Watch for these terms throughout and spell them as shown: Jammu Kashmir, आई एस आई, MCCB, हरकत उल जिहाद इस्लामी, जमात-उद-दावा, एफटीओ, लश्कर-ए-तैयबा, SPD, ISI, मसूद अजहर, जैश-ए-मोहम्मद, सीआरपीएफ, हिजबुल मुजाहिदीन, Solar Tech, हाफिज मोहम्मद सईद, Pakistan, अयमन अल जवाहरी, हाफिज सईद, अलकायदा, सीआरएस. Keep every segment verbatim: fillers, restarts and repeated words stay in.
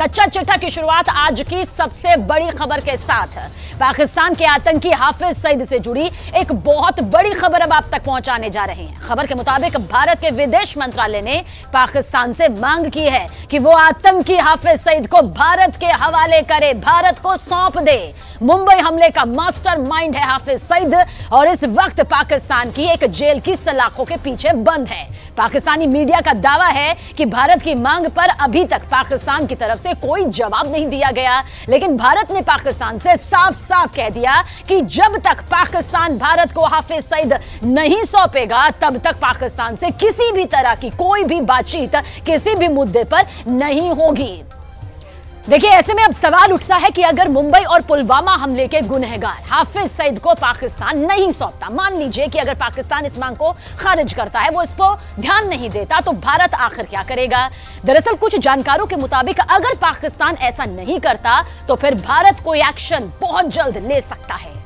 कच्चा चिट्ठा की शुरुआत आज की सबसे बड़ी खबर के साथ। पाकिस्तान के आतंकी हाफिज सईद से जुड़ी एक बहुत बड़ी खबर अब आप तक पहुंचाने जा रहे हैं। खबर के मुताबिक भारत के विदेश मंत्रालय ने पाकिस्तान से मांग की है कि वो आतंकी हाफिज सईद को भारत के हवाले करे, भारत को सौंप दे। मुंबई हमले का मास्टरमाइंड है हाफिज सईद और इस वक्त पाकिस्तान की एक जेल की सलाखों के पीछे बंद है। पाकिस्तानी मीडिया का दावा है कि भारत की मांग पर अभी तक पाकिस्तान की तरफ से कोई जवाब नहीं दिया गया, लेकिन भारत ने पाकिस्तान से साफ साफ कह दिया कि जब तक पाकिस्तान भारत को हाफिज सईद नहीं सौंपेगा तब तक पाकिस्तान से किसी भी तरह की कोई भी बातचीत किसी भी मुद्दे पर नहीं होगी। देखिए, ऐसे में अब सवाल उठता है कि अगर मुंबई और पुलवामा हमले के गुनहगार हाफिज सईद को पाकिस्तान नहीं सौंपता, मान लीजिए कि अगर पाकिस्तान इस मांग को खारिज करता है, वो इस पर ध्यान नहीं देता, तो भारत आखिर क्या करेगा? दरअसल कुछ जानकारों के मुताबिक अगर पाकिस्तान ऐसा नहीं करता तो फिर भारत कोई एक्शन बहुत जल्द ले सकता है।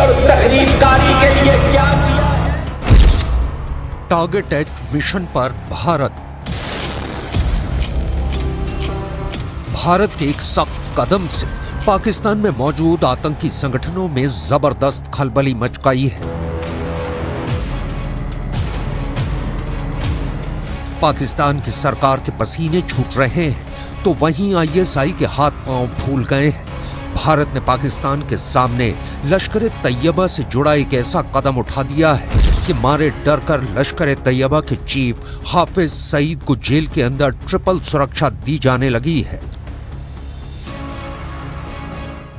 और तहरीकारी के लिए क्या किया है? टारगेट एच मिशन पर भारत भारत के एक सख्त कदम से पाकिस्तान में मौजूद आतंकी संगठनों में जबरदस्त खलबली मच गई है। पाकिस्तान की सरकार के पसीने छूट रहे हैं तो वहीं आई एस आई के हाथ पांव फूल गए हैं। भारत ने पाकिस्तान के सामने लश्कर-ए-तैयबा से जुड़ा एक ऐसा कदम उठा दिया है कि मारे डर कर लश्कर-ए-तैयबा के चीफ हाफिज सईद को जेल के अंदर ट्रिपल सुरक्षा दी जाने लगी है।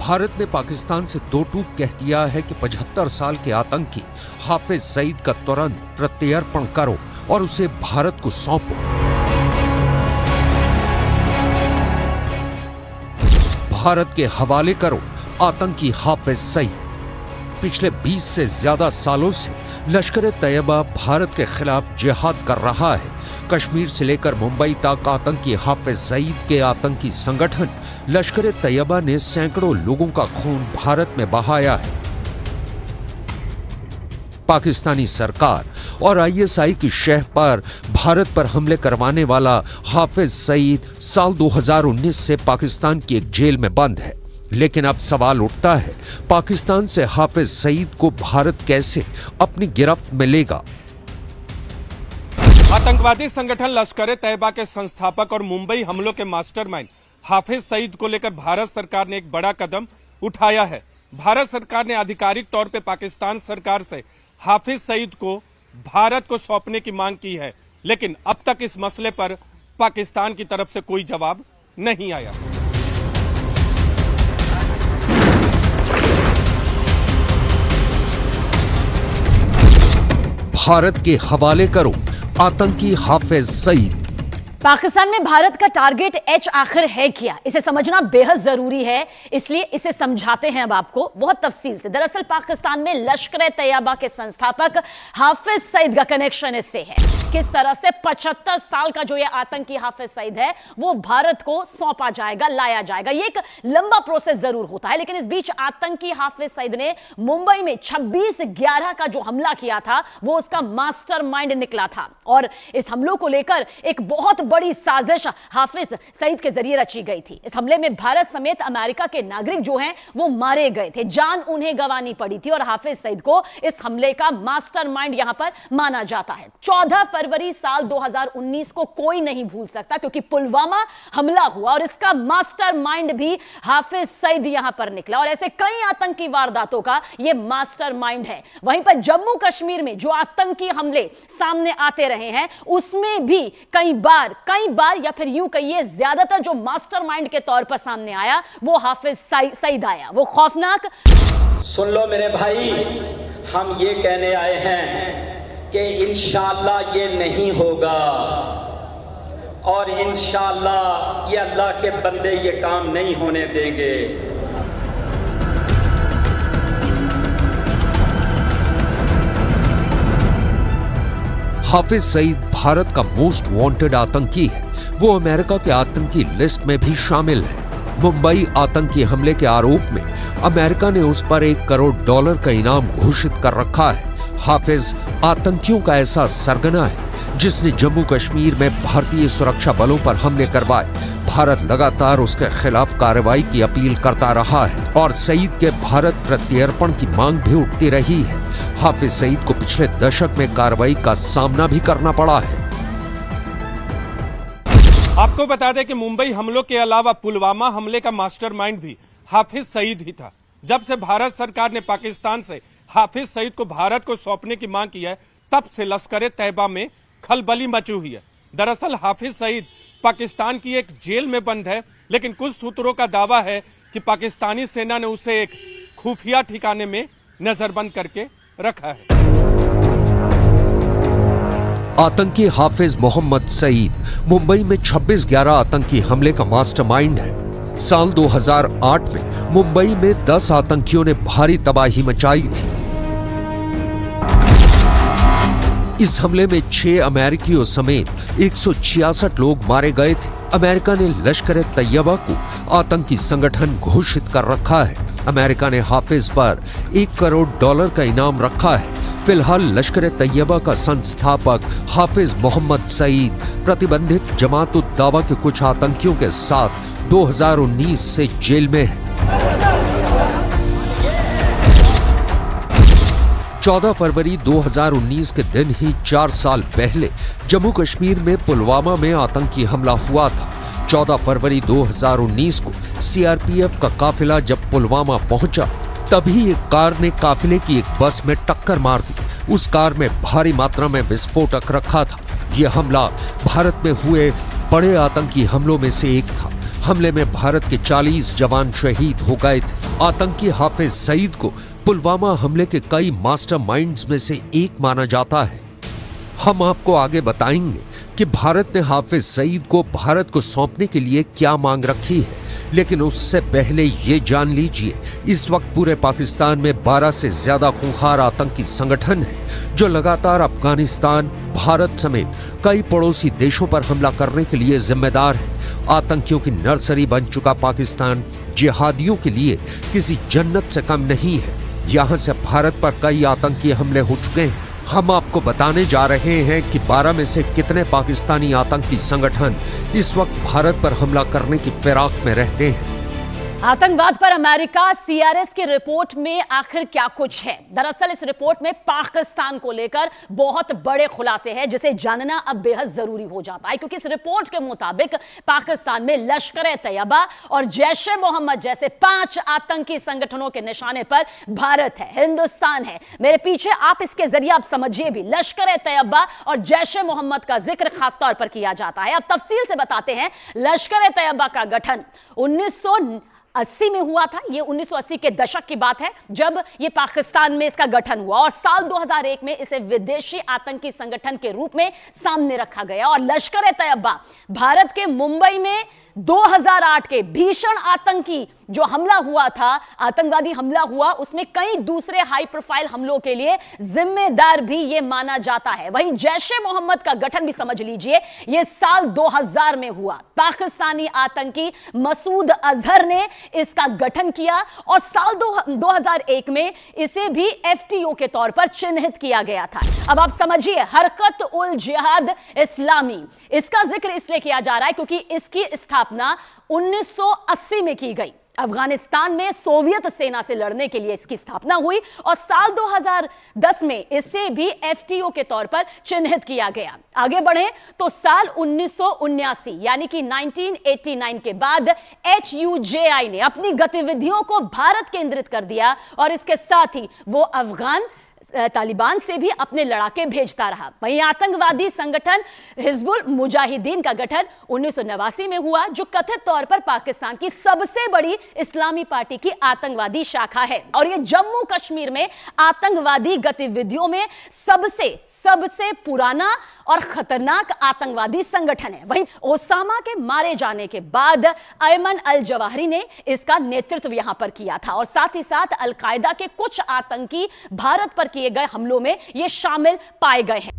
भारत ने पाकिस्तान से दो टूक कह दिया है कि पचहत्तर साल के आतंकी हाफिज सईद का तुरंत प्रत्यर्पण करो और उसे भारत को सौंपो। भारत के हवाले करो आतंकी हाफिज सईद। पिछले बीस से ज्यादा सालों से लश्कर-ए-तैयबा भारत के खिलाफ जिहाद कर रहा है। कश्मीर से लेकर मुंबई तक आतंकी हाफिज सईद के आतंकी संगठन लश्कर-ए-तैयबा ने सैकड़ों लोगों का खून भारत में बहाया है। पाकिस्तानी सरकार और आई एस आई की शह पर भारत पर हमले करवाने वाला हाफिज सईद साल दो हज़ार उन्नीस से पाकिस्तान की एक जेल में बंद है। लेकिन अब सवाल उठता है, पाकिस्तान से हाफिज सईद को भारत कैसे अपनी गिरफ्त में लेगा? आतंकवादी संगठन लश्कर-ए-तैयबा के संस्थापक और मुंबई हमलों के मास्टरमाइंड हाफिज सईद को लेकर भारत सरकार ने एक बड़ा कदम उठाया है। भारत सरकार ने आधिकारिक तौर पर पाकिस्तान सरकार से हाफिज सईद को भारत को सौंपने की मांग की है, लेकिन अब तक इस मसले पर पाकिस्तान की तरफ से कोई जवाब नहीं आया। भारत के हवाले करो आतंकी हाफिज सईद। पाकिस्तान में भारत का टारगेट एच आखिर है क्या, इसे समझना बेहद जरूरी है, इसलिए इसे समझाते हैं अब आपको बहुत तफसील से। दरअसल पाकिस्तान में लश्कर-ए-तैयबा के संस्थापक हाफिज सईद का कनेक्शन इससे है किस तरह से पचहत्तर साल का जो ये आतंकी हाफिज सईद है वो भारत को सौंपा जाएगा, लाया जाएगा। ये एक लंबा प्रोसेस जरूर होता है, लेकिन इस बीच आतंकी हाफिज सईद ने मुंबई में छब्बीस ग्यारह का जो हमला किया था वो उसका मास्टरमाइंड निकला था और इस हमलों को लेकर एक बहुत बड़ी साजिश हाफिज सईद के जरिए रची गई थी। इस हमले में भारत समेत अमेरिका के नागरिक जो हैं वो मारे गए थे, जान उन्हें गंवानी पड़ी थी और हाफिज सईद को इस हमले का मास्टरमाइंड यहां पर माना जाता है। चौदह फरवरी साल दो हज़ार उन्नीस को कोई नहीं भूल सकता क्योंकि पुलवामा हमला हुआ और इसका मास्टरमाइंड भी हाफिज सईद यहां पर निकला और ऐसे कई आतंकी वारदातों का यह मास्टरमाइंड है। वहीं पर जम्मू कश्मीर में जो आतंकी हमले सामने आते रहे हैं उसमें भी कई बार कई बार या फिर यूं कहिए ज्यादातर जो मास्टरमाइंड के तौर पर सामने आया वो हाफिज सईद आया। वो खौफनाक, सुन लो मेरे भाई, हम ये कहने आए हैं कि इंशाल्लाह ये नहीं होगा और इंशाल्लाह ये अल्लाह के बंदे ये काम नहीं होने देंगे। हाफिज सईद भारत का मोस्ट वांटेड आतंकी है। वो अमेरिका के आतंकी लिस्ट में भी शामिल है। मुंबई आतंकी हमले के आरोप में अमेरिका ने उस पर एक करोड़ डॉलर का इनाम घोषित कर रखा है। हाफिज आतंकियों का ऐसा सरगना है जिसने जम्मू कश्मीर में भारतीय सुरक्षा बलों पर हमले करवाए। भारत लगातार उसके खिलाफ कार्रवाई की अपील करता रहा है और सईद के भारत प्रत्यर्पण की मांग भी उठती रही है। हाफिज सईद को पिछले दशक में कार्रवाई का सामना भी करना पड़ा है। आपको बता दें कि मुंबई हमलों के अलावा पुलवामा हमले का मास्टरमाइंड भी हाफिज सईद ही था। जब से भारत सरकार ने पाकिस्तान से हाफिज सईद को भारत को सौंपने की मांग की है, तब से लश्कर-ए-तैयबा में खलबली मची हुई है। दरअसल हाफिज सईद पाकिस्तान की एक जेल में बंद है, लेकिन कुछ सूत्रों का दावा है कि पाकिस्तानी सेना ने उसे एक खुफिया ठिकाने में नजरबंद करके रखा है। आतंकी हाफिज मोहम्मद सईद मुंबई में छब्बीस ग्यारह आतंकी हमले का मास्टरमाइंड है। साल दो हज़ार आठ में मुंबई में दस आतंकियों ने भारी तबाही मचाई थी। इस हमले में छह अमेरिकियों समेत एक सौ छियासठ लोग मारे गए थे। अमेरिका ने लश्कर-ए-तैयबा को आतंकी संगठन घोषित कर रखा है। अमेरिका ने हाफिज पर एक करोड़ डॉलर का इनाम रखा है। फिलहाल लश्कर-ए-तैयबा का संस्थापक हाफिज मोहम्मद सईद प्रतिबंधित जमात-उद-दावा के कुछ आतंकियों के साथ दो हज़ार उन्नीस से जेल में है। चौदह फरवरी दो हज़ार उन्नीस के दिन ही चार साल पहले जम्मू कश्मीर में पुलवामा में आतंकी हमला हुआ था। चौदह फरवरी दो हज़ार उन्नीस को सीआरपीएफ का काफिला जब पुलवामा पहुंचा, तभी एक कार ने काफिले की एक बस में टक्कर मार दी। उस कार में भारी मात्रा में विस्फोटक रखा था। यह हमला भारत में हुए बड़े आतंकी हमलों में से एक था। हमले में भारत के चालीस जवान शहीद हो गए थे। आतंकी हाफिज सईद को पुलवामा हमले के कई मास्टरमाइंड्स में से एक माना जाता है। हम आपको आगे बताएंगे कि भारत ने हाफिज सईद को भारत को सौंपने के लिए क्या मांग रखी है, लेकिन उससे पहले ये जान लीजिए, इस वक्त पूरे पाकिस्तान में बारह से ज्यादा खूंखार आतंकी संगठन हैं, जो लगातार अफगानिस्तान, भारत समेत कई पड़ोसी देशों पर हमला करने के लिए जिम्मेदार हैं। आतंकियों की नर्सरी बन चुका पाकिस्तान जिहादियों के लिए किसी जन्नत से कम नहीं है। यहाँ से भारत पर कई आतंकी हमले हो चुके हैं। हम आपको बताने जा रहे हैं कि बारह में से कितने पाकिस्तानी आतंकी संगठन इस वक्त भारत पर हमला करने की फिराक में रहते हैं। आतंकवाद पर अमेरिका सीआरएस की रिपोर्ट में आखिर क्या कुछ है? दरअसल इस रिपोर्ट में पाकिस्तान को लेकर बहुत बड़े खुलासे हैं, जिसे जानना अब बेहद जरूरी हो जाता है, क्योंकि इस रिपोर्ट के मुताबिक पाकिस्तान में लश्कर-ए-तैयबा और जैश-ए-मोहम्मद जैसे पांच आतंकी संगठनों के निशाने पर भारत है, हिंदुस्तान है। मेरे पीछे आप इसके जरिए आप समझिए भी, लश्कर-ए-तैयबा और जैश-ए-मोहम्मद का जिक्र खासतौर पर किया जाता है। अब तफसील से बताते हैं। लश्कर-ए-तैयबा का गठन उन्नीस सौ अस्सी में हुआ था। ये उन्नीस सौ अस्सी के दशक की बात है जब ये पाकिस्तान में इसका गठन हुआ, और साल दो हज़ार एक में इसे विदेशी आतंकी संगठन के रूप में सामने रखा गया। और लश्कर-ए-तैयबा भारत के मुंबई में दो हज़ार आठ के भीषण आतंकी जो हमला हुआ था, आतंकवादी हमला हुआ, उसमें कई दूसरे हाई प्रोफाइल हमलों के लिए जिम्मेदार भी ये माना जाता है। वहीं जैश-ए-मोहम्मद का गठन भी समझ लीजिए, ये साल दो हज़ार में हुआ। पाकिस्तानी आतंकी मसूद अजहर ने इसका गठन किया और साल दो हज़ार एक में इसे भी एफटीओ के तौर पर चिन्हित किया गया था। अब आप समझिए, हरकत उल जिहाद इस्लामी, इसका जिक्र इसलिए किया जा रहा है क्योंकि इसकी स्थापना उन्नीस सौ अस्सी में की गई। अफगानिस्तान में सोवियत सेना से लड़ने के लिए इसकी स्थापना हुई और साल दो हज़ार दस में इसे भी एफटीओ के तौर पर चिन्हित किया गया। आगे बढ़े तो साल उन्नीस सौ उन्यासी यानी कि उन्नीस सौ नवासी के बाद एचयूजेआई ने अपनी गतिविधियों को भारत केंद्रित कर दिया और इसके साथ ही वो अफगान तालिबान से भी अपने लड़ाके भेजता रहा। वहीं आतंकवादी संगठन हिजबुल मुजाहिदीन का गठन उन्नीस सौ नवासी में हुआ, जो कथित तौर पर पाकिस्तान की सबसे बड़ी इस्लामी पार्टी की आतंकवादी शाखा है और ये जम्मू कश्मीर में आतंकवादी गतिविधियों में सबसे सबसे पुराना और खतरनाक आतंकवादी संगठन है। वहीं ओसामा के मारे जाने के बाद अयमन अल जवाहरी ने इसका नेतृत्व यहां पर किया था और साथ ही साथ अलकायदा के कुछ आतंकी भारत पर किए गए हमलों में ये शामिल पाए गए हैं।